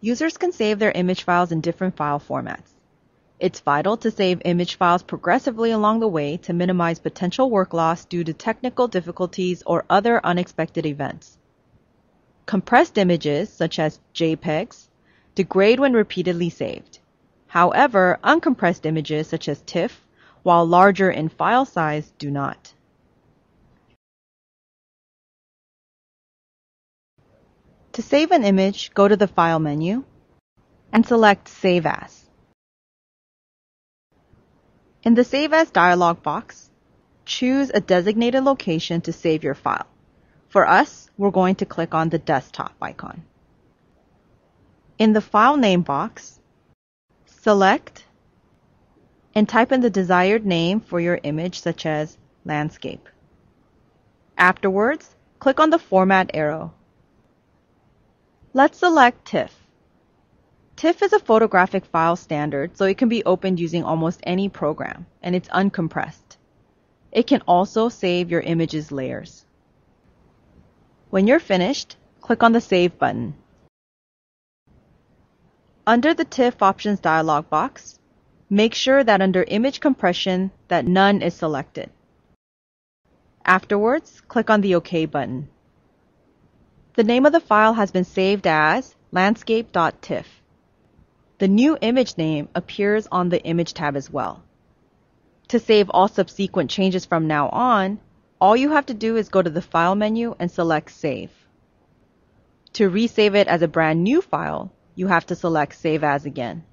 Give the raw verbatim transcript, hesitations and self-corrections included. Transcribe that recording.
Users can save their image files in different file formats. It's vital to save image files progressively along the way to minimize potential work loss due to technical difficulties or other unexpected events. Compressed images, such as JPEGs, degrade when repeatedly saved. However, uncompressed images, such as TIFF, while larger in file size, do not. To save an image, go to the File menu and select Save As. In the Save As dialog box, choose a designated location to save your file. For us, we're going to click on the desktop icon. In the File Name box, select and type in the desired name for your image, such as Landscape. Afterwards, click on the Format arrow. Let's select TIFF. TIFF is a photographic file standard, so it can be opened using almost any program, and it's uncompressed. It can also save your image's layers. When you're finished, click on the Save button. Under the TIFF Options dialog box, make sure that under Image Compression that None is selected. Afterwards, click on the OK button. The name of the file has been saved as landscape dot tiff. The new image name appears on the Image tab as well. To save all subsequent changes from now on, all you have to do is go to the File menu and select Save. To resave it as a brand new file, you have to select Save As again.